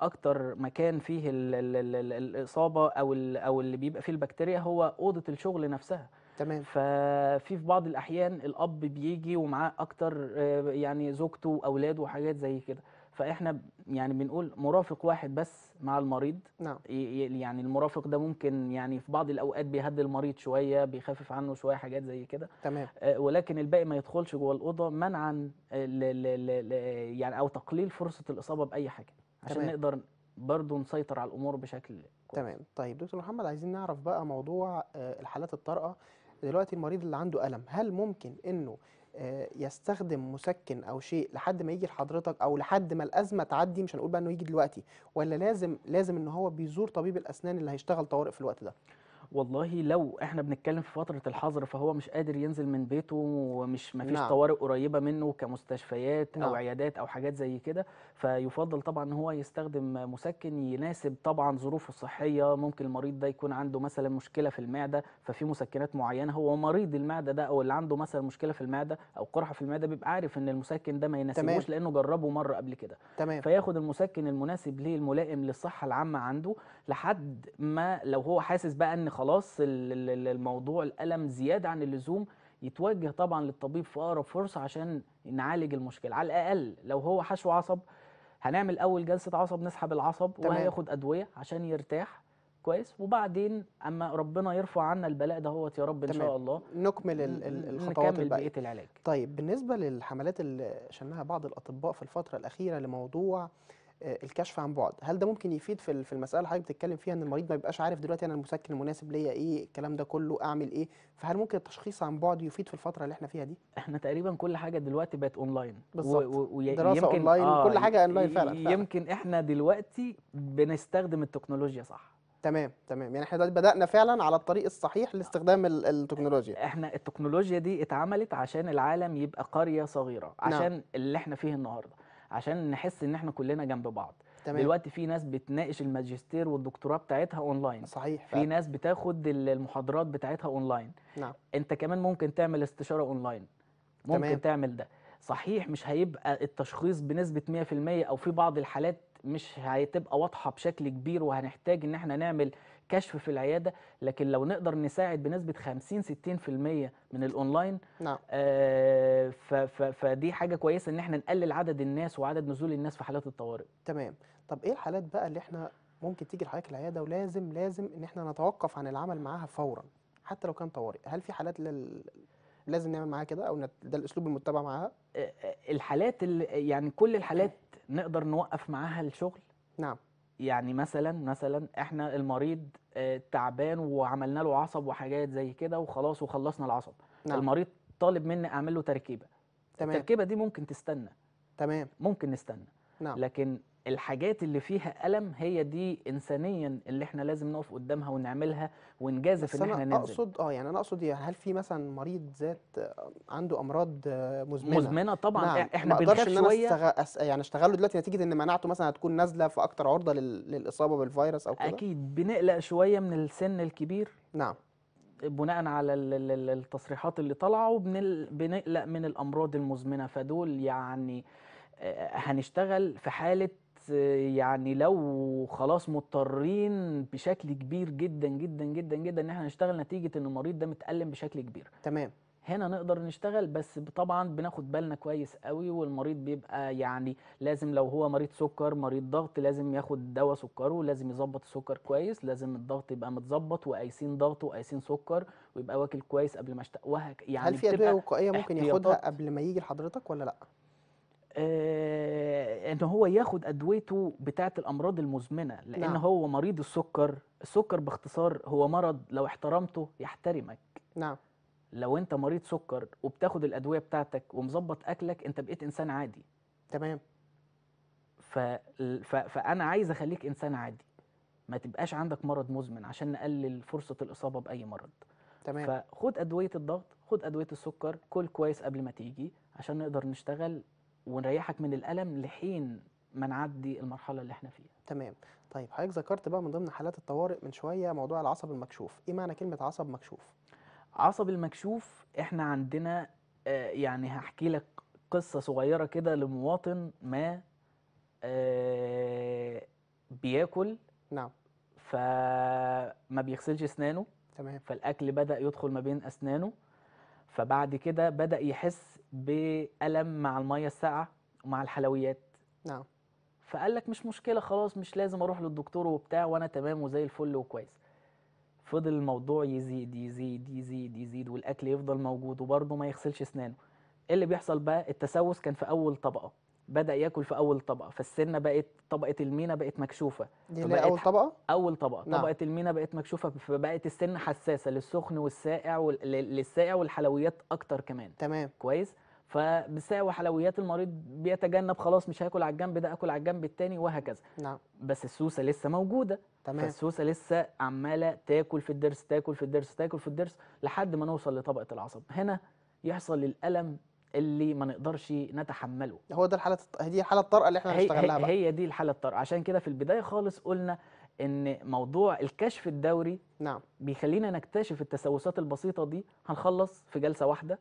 اكتر مكان فيه الاصابه او اللي بيبقى فيه البكتيريا هو اوضه الشغل نفسها. تمام. ففي بعض الاحيان الاب بيجي ومعاه اكتر يعني زوجته واولاده وحاجات زي كده، فاحنا يعني بنقول مرافق واحد بس مع المريض. نعم. يعني المرافق ده ممكن يعني في بعض الاوقات بيهدي المريض شويه، بيخفف عنه شويه، حاجات زي كده. تمام. ولكن الباقي ما يدخلش جوه الاوضه منعا يعني او تقليل فرصه الاصابه باي حاجه، عشان تمام. نقدر برضو نسيطر على الامور بشكل كويس. تمام. طيب دكتور محمد، عايزين نعرف بقى موضوع الحالات الطارئه دلوقتي. المريض اللي عنده الم، هل ممكن انه يستخدم مسكن او شيء لحد ما يجي لحضرتك او لحد ما الازمه تعدي؟ مش هنقول بقى انه يجي دلوقتي، ولا لازم ان هو بيزور طبيب الاسنان اللي هيشتغل طوارئ في الوقت ده؟ والله لو احنا بنتكلم في فتره الحظر، فهو مش قادر ينزل من بيته ومش مفيش نعم. طوارئ قريبه منه كمستشفيات نعم. او عيادات او حاجات زي كده، فيفضل طبعا ان هو يستخدم مسكن يناسب طبعا ظروفه الصحيه. ممكن المريض ده يكون عنده مثلا مشكله في المعده، ففي مسكنات معينه هو مريض المعده ده او اللي عنده مثلا مشكله في المعده او قرحه في المعده بيبقى عارف ان المسكن ده ما يناسبوش لانه جربه مره قبل كده، فياخد المسكن المناسب ليه الملائم للصحه العامه عنده لحد ما لو هو حاسس بقى ان خلاص الموضوع الألم زيادة عن اللزوم يتوجه طبعا للطبيب في أقرب فرصة عشان نعالج المشكلة. على الأقل لو هو حشو عصب هنعمل أول جلسة عصب، نسحب العصب وهياخد أدوية عشان يرتاح كويس، وبعدين أما ربنا يرفع عنا البلاء دهوت يا رب إن شاء الله نكمل الخطوات الباقية العلاج. طيب بالنسبة للحملات اللي شنها بعض الأطباء في الفترة الأخيرة لموضوع الكشف عن بعد، هل ده ممكن يفيد في المساله اللي حضرتك بتتكلم فيها ان المريض ما بيبقاش عارف دلوقتي انا المسكن المناسب ليا ايه، الكلام ده كله اعمل ايه؟ فهل ممكن التشخيص عن بعد يفيد في الفتره اللي احنا فيها دي؟ احنا تقريبا كل حاجه دلوقتي بقت اونلاين بالظبط، دراسه اونلاين وكل حاجه اونلاين فعلا. يمكن احنا دلوقتي بنستخدم التكنولوجيا صح. تمام. يعني احنا دلوقتي بدأنا فعلا على الطريق الصحيح لاستخدام التكنولوجيا. احنا التكنولوجيا دي اتعملت عشان العالم يبقى قريه صغيره، عشان نعم. اللي احنا فيه النهارده، عشان نحس ان احنا كلنا جنب بعض. تمام. دلوقتي في ناس بتناقش الماجستير والدكتوراه بتاعتها اونلاين، صحيح. في ناس بتاخد المحاضرات بتاعتها اونلاين، نعم. انت كمان ممكن تعمل استشاره اونلاين، ممكن تمام. تعمل ده صحيح. مش هيبقى التشخيص بنسبه 100% او في بعض الحالات مش هتبقى واضحه بشكل كبير وهنحتاج ان احنا نعمل كشف في العياده، لكن لو نقدر نساعد بنسبه 50-60% من الاونلاين نعم. فدي حاجه كويسه ان احنا نقلل عدد الناس وعدد نزول الناس في حالات الطوارئ. تمام. طب ايه الحالات بقى اللي احنا ممكن تيجي لحضرتك العياده ولازم ان احنا نتوقف عن العمل معاها فورا حتى لو كان طوارئ؟ هل في حالات لازم نعمل معاها كده او ده الاسلوب المتبع معاها؟ الحالات اللي يعني كل الحالات نقدر نوقف معاها الشغل، نعم. يعني مثلا احنا المريض تعبان وعملنا له عصب وحاجات زي كده وخلاص وخلصنا العصب، نعم. المريض طالب مني اعمل له تركيبه، تمام. التركيبه دي ممكن تستنى، تمام. ممكن نستنى، نعم. لكن الحاجات اللي فيها ألم هي دي إنسانيا اللي احنا لازم نقف قدامها ونعملها ونجازف ان احنا ننزل. انا اقصد هل في مثلا مريض ذات عنده امراض مزمنه طبعا، نعم. احنا بنخاف شويه يعني اشتغله دلوقتي نتيجه ان مناعته مثلا هتكون نازله فاكتر عرضه للاصابه بالفيروس او كده، اكيد بنقلق شويه من السن الكبير، نعم. بناء على التصريحات اللي طالعه، وبنقلق من الامراض المزمنه، فدول يعني هنشتغل في حاله يعني لو خلاص مضطرين بشكل كبير جدا جدا جدا جدا ان احنا نشتغل نتيجه ان المريض ده متألم بشكل كبير، تمام. هنا نقدر نشتغل، بس طبعا بناخد بالنا كويس قوي، والمريض بيبقى يعني لازم لو هو مريض سكر مريض ضغط لازم ياخد دواء سكره، لازم يظبط السكر كويس، لازم الضغط يبقى متظبط وقايسين ضغطه وقايسين سكر ويبقى واكل كويس قبل ما يعني هل في ادويه وقائيه ممكن ياخدها قبل ما يجي لحضرتك ولا لا؟ ان هو ياخد ادويته بتاعه الامراض المزمنه، لان نعم. هو مريض السكر باختصار هو مرض لو احترمته يحترمك، نعم. لو انت مريض سكر وبتاخد الادويه بتاعتك ومظبط اكلك انت بقيت انسان عادي. تمام. فانا عايز اخليك انسان عادي، ما تبقاش عندك مرض مزمن عشان نقلل فرصه الاصابه باي مرض. تمام. فخد ادويه الضغط، خد ادويه السكر، كل كويس قبل ما تيجي عشان نقدر نشتغل ونريحك من الالم لحين ما نعدي المرحله اللي احنا فيها. تمام. طيب حضرتك ذكرت بقى من ضمن حالات الطوارئ من شويه موضوع العصب المكشوف، ايه معنى كلمه عصب مكشوف؟ عصب المكشوف احنا عندنا يعني هحكي لك قصه صغيره كده لمواطن ما بياكل. نعم. فما بيغسلش اسنانه. تمام. فالاكل بدا يدخل ما بين اسنانه، فبعد كده بدا يحس بالم مع الميه الساقعه ومع الحلويات. نعم. فقال لك مش مشكله خلاص، مش لازم اروح للدكتور وبتاع، وانا تمام وزي الفل وكويس. فضل الموضوع يزيد يزيد يزيد يزيد والاكل يفضل موجود وبرضه ما يغسلش اسنانه. ايه اللي بيحصل بقى؟ التسوس كان في اول طبقه، بدا ياكل في اول طبقه، فالسنه بقت طبقه المينا بقت مكشوفه. دي اول طبقه؟ اول طبقه. نعم. طبقه المينا بقت مكشوفه، فبقت السنه حساسه للسخن والساقع للساقع والحلويات اكتر كمان. تمام. كويس؟ فبالساقع وحلويات المريض بيتجنب، خلاص مش هاكل على الجنب ده، اكل على الجنب الثاني وهكذا. نعم. بس السوسه لسه موجوده. تمام. فالسوسه لسه عماله تاكل في الضرس، تاكل في الضرس، تاكل في الضرس لحد ما نوصل لطبقه العصب. هنا يحصل الالم اللي ما نقدرش نتحمله. هو ده الحاله، دي الحاله الطارئه اللي احنا هنشتغلها بقى. هي دي الحاله الطارئه، عشان كده في البدايه خالص قلنا ان موضوع الكشف الدوري. نعم. بيخلينا نكتشف التسوسات البسيطه دي، هنخلص في جلسه واحده،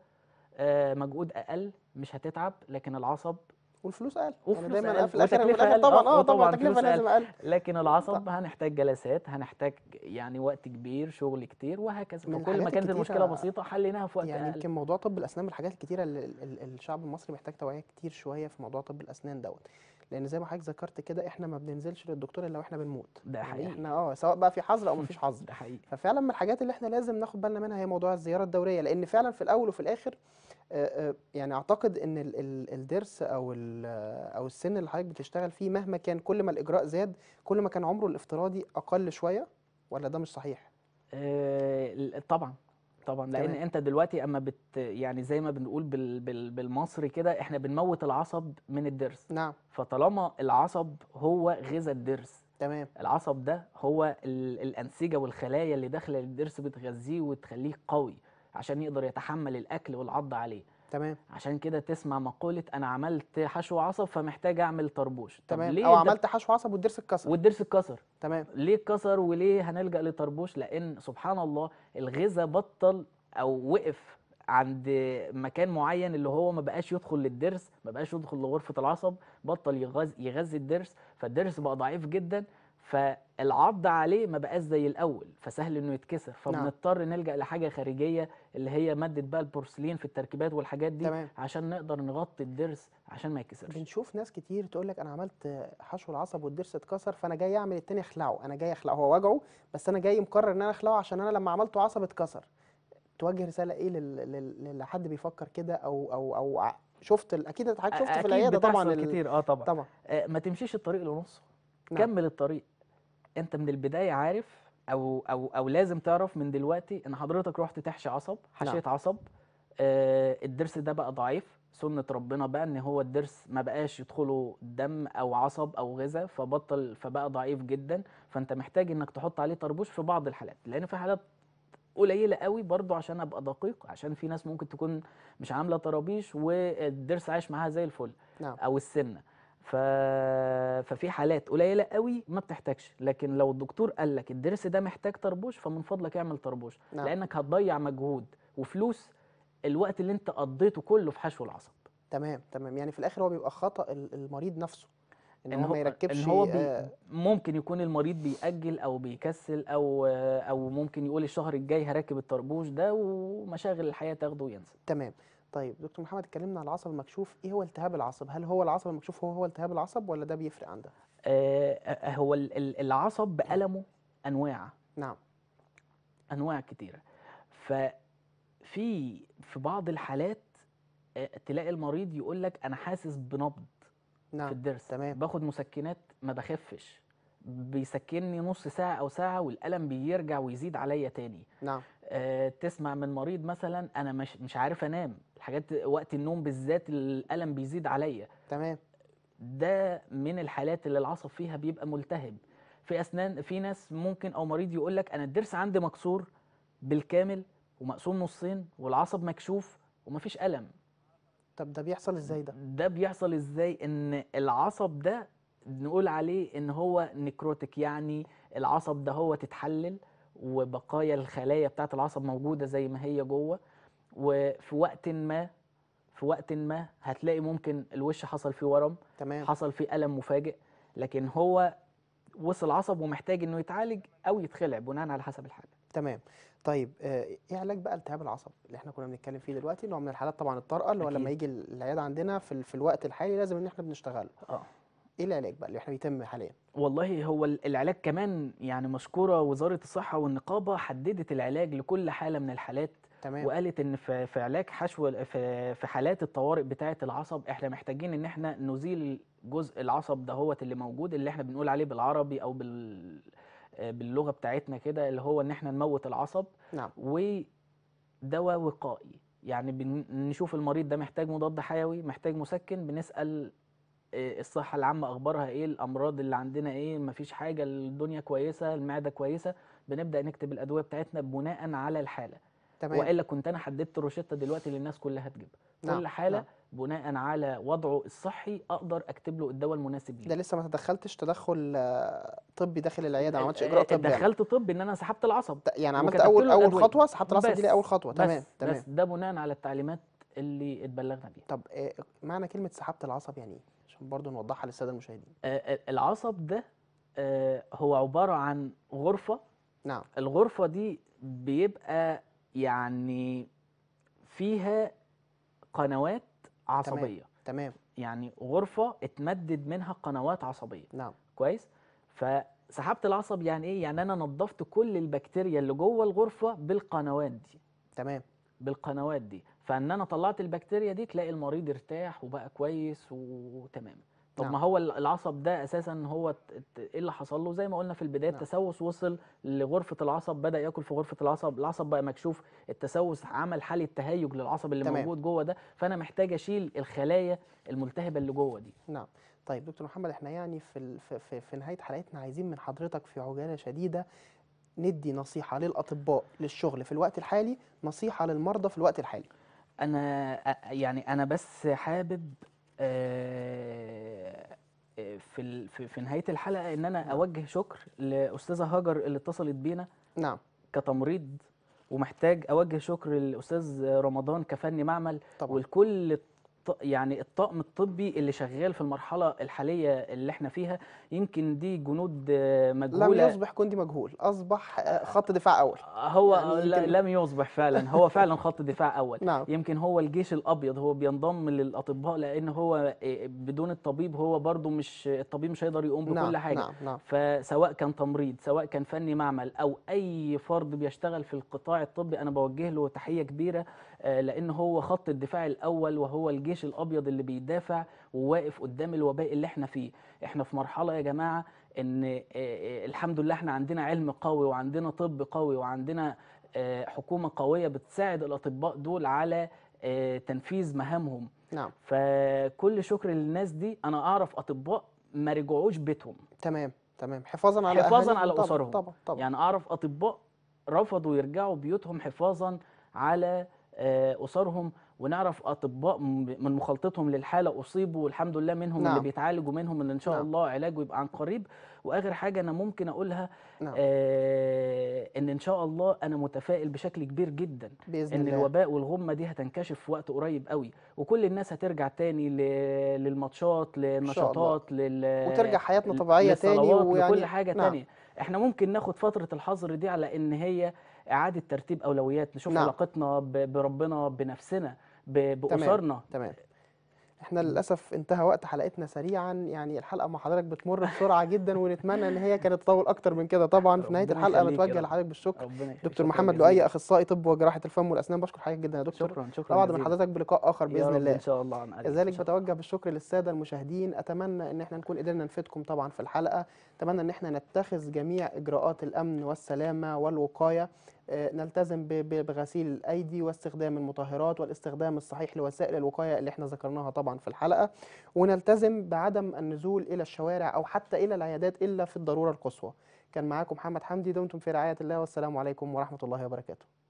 مجهود اقل، مش هتتعب، لكن العصب والفلوس اقل. يعني دايما في الاخر والتكلفه طبعا طبعا التكلفه لازم اقل، لكن العصب هنحتاج جلسات، هنحتاج يعني وقت كبير، شغل كتير وهكذا. كل ما كانت المشكله بسيطه حليناها في وقت يعني أقل. يمكن موضوع طب الاسنان من الحاجات الكتيره اللي الشعب المصري محتاج توعيه كتير شويه في موضوع طب الاسنان دوت، لان زي ما حضرتك ذكرت كده احنا ما بننزلش للدكتور الا واحنا بنموت. ده حقيقي. يعني احنا سواء بقى في حظر او ما فيش حظر. ده حقيقي. ففعلا من الحاجات اللي احنا لازم ناخد بالنا منها هي موضوع الزياره الدوريه، لان فعلا في الاول وفي الاخر يعني اعتقد ان الضرس او السن اللي حضرتك بتشتغل فيه مهما كان، كل ما الاجراء زاد كل ما كان عمره الافتراضي اقل شويه، ولا ده مش صحيح؟ طبعا طبعا. لان انت دلوقتي اما يعني زي ما بنقول بالمصري كده، احنا بنموت العصب من الضرس. نعم. فطالما العصب هو غذا الضرس. تمام. العصب ده هو الانسجه والخلايا اللي داخله للضرس بتغذيه وتخليه قوي عشان يقدر يتحمل الاكل والعض عليه. تمام. عشان كده تسمع مقوله انا عملت حشو عصب فمحتاج اعمل طربوش. تمام. او عملت حشو عصب والضرس اتكسر. والضرس اتكسر. تمام. ليه اتكسر وليه هنلجأ لطربوش؟ لان سبحان الله الغذاء بطل او وقف عند مكان معين، اللي هو ما بقاش يدخل للضرس، ما بقاش يدخل لغرفه العصب، بطل يغذي الضرس، فالضرس بقى ضعيف جدا، فالعض عليه ما بقاش زي الاول، فسهل انه يتكسر، فبنضطر نلجأ لحاجه خارجيه اللي هي ماده بقى البورسلين في التركيبات والحاجات دي. تمام. عشان نقدر نغطي الضرس عشان ما يتكسرش. بنشوف ناس كتير تقول لك انا عملت حشو العصب والضرس اتكسر، فانا جاي اعمل التاني اخلعه، انا جاي اخلعه، هو وجعه بس انا جاي مقرر ان انا اخلعه عشان انا لما عملته عصب اتكسر. توجه رساله ايه لحد بيفكر كده او شفت اكيد حضرتك شفت في العياده طبعا كتير. طبعا طبعا. ما تمشيش الطريق لنصه. نعم. كمل الطريق. انت من البدايه عارف او لازم تعرف من دلوقتي ان حضرتك رحت تحشي عصب، حشيت. نعم. عصب الضرس ده بقى ضعيف، سنه ربنا بقى ان هو الضرس ما بقاش يدخله دم او عصب او غذاء، فبقى ضعيف جدا، فانت محتاج انك تحط عليه طربوش في بعض الحالات، لان في حالات قليله قوي برضو عشان ابقى دقيق، عشان في ناس ممكن تكون مش عامله طرابيش والضرس عايش معاها زي الفل. نعم. او السنه، ففي حالات قليله قوي ما بتحتاجش، لكن لو الدكتور قال لك الضرس ده محتاج طربوش فمن فضلك اعمل طربوش. نعم. لانك هتضيع مجهود وفلوس الوقت اللي انت قضيته كله في حشو العصب. تمام تمام. يعني في الاخر هو بيبقى خطا المريض نفسه ان هو ما يركبش، إن هو ممكن يكون المريض بيأجل او بيكسل او ممكن يقول الشهر الجاي هركب الطربوش ده، ومشاغل الحياه تاخده وينسى. تمام. طيب دكتور محمد، اتكلمنا على العصب المكشوف، ايه هو التهاب العصب؟ هل هو العصب المكشوف هو التهاب العصب ولا ده بيفرق عندك؟ هو العصب بألمه انواع. نعم. انواع كتيره، ففي بعض الحالات تلاقي المريض يقول لك انا حاسس بنبض. نعم. في الضرس. تمام. باخد مسكنات ما بخفش، بيسكنني نص ساعة أو ساعة والألم بيرجع ويزيد عليا تاني. نعم. تسمع من مريض مثلا أنا مش عارف أنام، الحاجات وقت النوم بالذات الألم بيزيد عليا. تمام. ده من الحالات اللي العصب فيها بيبقى ملتهب. في أسنان في ناس ممكن أو مريض يقول لك أنا الضرس عندي مكسور بالكامل ومقسوم نصين والعصب مكشوف ومفيش ألم. طب ده بيحصل إزاي ده؟ ده بيحصل إزاي؟ إن العصب ده نقول عليه إن هو نكروتيك، يعني العصب ده هو تتحلل وبقايا الخلايا بتاعة العصب موجودة زي ما هي جوه، وفي وقت ما هتلاقي ممكن الوش حصل فيه ورم. تمام. حصل فيه ألم مفاجئ، لكن هو وصل عصب ومحتاج إنه يتعالج أو يتخلع بناء على حسب الحالة. تمام. طيب ايه علاج بقى التهاب العصب اللي احنا كنا بنتكلم فيه دلوقتي، نوع من الحالات طبعا الطارئه اللي هو لما يجي العياده عندنا في الوقت الحالي لازم ان احنا بنشتغله. ايه العلاج بقى اللي احنا بيتم حاليا؟ والله هو العلاج كمان يعني مشكوره وزاره الصحه والنقابه حددت العلاج لكل حاله من الحالات. تمام. وقالت ان في علاج حشو في حالات الطوارئ بتاعه العصب احنا محتاجين ان احنا نزيل جزء العصب دهوت اللي موجود، اللي احنا بنقول عليه بالعربي او باللغه بتاعتنا كده اللي هو ان احنا نموت العصب. نعم. ودواء وقائي، يعني بنشوف المريض ده محتاج مضاد حيوي، محتاج مسكن، بنسال الصحه العامه اخبارها ايه، الامراض اللي عندنا ايه، مفيش حاجه، الدنيا كويسه، المعده كويسه، بنبدا نكتب الادويه بتاعتنا بناء على الحاله. تمام. والا كنت انا حددت روشته دلوقتي للناس كلها تجيبها. نعم. كل حاله. نعم. بناء على وضعه الصحي اقدر اكتب له الدواء المناسب ليه. ده لسه ما تدخلتش تدخل طبي داخل العياده، ما عملتش اجراء طبي. دخلت طبي ان انا سحبت العصب، يعني عملت اول خطوه، سحبت العصب دي اول خطوه. تمام. تمام. بس ده بناء على التعليمات اللي اتبلغنا بيها. طب معنى كلمه سحبت العصب يعني ايه عشان برضه نوضحها للساده المشاهدين؟ العصب ده هو عباره عن غرفه. نعم. الغرفه دي بيبقى يعني فيها قنوات عصبية. تمام. تمام. يعني غرفة اتمدد منها قنوات عصبية. نعم. كويس؟ فسحبت العصب يعني ايه؟ يعني انا نظفت كل البكتيريا اللي جوه الغرفة بالقنوات دي. تمام. بالقنوات دي، فان انا طلعت البكتيريا دي تلاقي المريض ارتاح وبقى كويس وتمام. طب نعم. ما هو العصب ده اساسا هو ايه اللي حصل له؟ زي ما قلنا في البداية. نعم. التسوس وصل لغرفة العصب، بدأ ياكل في غرفة العصب، العصب بقى مكشوف، التسوس عمل حالة تهيج للعصب اللي تمام. موجود جوه ده، فأنا محتاج أشيل الخلايا الملتهبة اللي جوه دي. نعم. طيب دكتور محمد، احنا يعني في نهاية حلقتنا عايزين من حضرتك في عجالة شديدة ندي نصيحة للأطباء للشغل في الوقت الحالي، نصيحة للمرضى في الوقت الحالي. أنا بس حابب في نهايه الحلقه ان انا اوجه شكر لاستاذه هاجر اللي اتصلت بينا. نعم. كتمريض، ومحتاج اوجه شكر للاستاذ رمضان كفني معمل. طبعا. والكل يعني الطاقم الطبي اللي شغال في المرحله الحاليه اللي احنا فيها. يمكن دي جنود مجهوله، لم يصبح جندي مجهول، اصبح خط دفاع اول. هو يعني لم يصبح فعلا، هو فعلا خط دفاع اول. نعم. يمكن هو الجيش الابيض، هو بينضم للاطباء لان هو بدون الطبيب هو برضو الطبيب مش هيقدر يقوم بكل نعم. حاجه. نعم. نعم. فسواء كان تمريض، سواء كان فني معمل، او اي فرد بيشتغل في القطاع الطبي، انا بوجه له تحيه كبيره لان هو خط الدفاع الاول، وهو الجيش الابيض اللي بيدافع وواقف قدام الوباء اللي احنا فيه. احنا في مرحله يا جماعه ان الحمد لله احنا عندنا علم قوي وعندنا طب قوي وعندنا حكومه قويه بتساعد الاطباء دول على تنفيذ مهامهم. نعم. فكل شكر للناس دي. انا اعرف اطباء ما رجعوش بيتهم. تمام. تمام. حفاظا على اسرهم. طبعا. طبعا. يعني اعرف اطباء رفضوا يرجعوا بيوتهم حفاظا على اسرهم، ونعرف اطباء من مخالطتهم للحاله اصيبوا والحمد لله منهم. نعم. اللي بيتعالجوا منهم اللي ان شاء نعم. الله علاجه يبقى عن قريب. واخر حاجه انا ممكن اقولها نعم. ان شاء الله انا متفائل بشكل كبير جدا بإذن ان الله. الوباء والغمه دي هتنكشف في وقت قريب قوي، وكل الناس هترجع تاني للماتشات، للنشاطات، وترجع حياتنا طبيعيه تاني، ويعني كل حاجه نعم. تانيه. احنا ممكن ناخد فتره الحظر دي على ان هي اعاده ترتيب اولويات، نشوف نعم. علاقتنا بربنا، بنفسنا، بأسرنا. تمام. احنا للأسف انتهى وقت حلقتنا سريعا، يعني الحلقة مع حضرتك بتمر بسرعة جدا، ونتمنى ان هي كانت تطول اكتر من كده. طبعا في نهاية الحلقة بتوجه لحضرتك بالشكر دكتور محمد لؤي، اخصائي طب وجراحة الفم والاسنان. بشكر حضرتك جدا يا دكتور. شكرا بعض من حضرتك بلقاء اخر باذن الله ان شاء الله. كذلك بتوجه بالشكر للسادة المشاهدين، اتمنى ان احنا نكون قدرنا نفيدكم طبعا في الحلقة، اتمنى ان احنا نتخذ جميع اجراءات الامن والسلامة والوقاية، نلتزم بغسيل الأيدي واستخدام المطهرات والاستخدام الصحيح لوسائل الوقاية اللي احنا ذكرناها طبعا في الحلقة، ونلتزم بعدم النزول إلى الشوارع أو حتى إلى العيادات إلا في الضرورة القصوى. كان معاكم محمد حمدي، دمتم في رعاية الله، والسلام عليكم ورحمة الله وبركاته.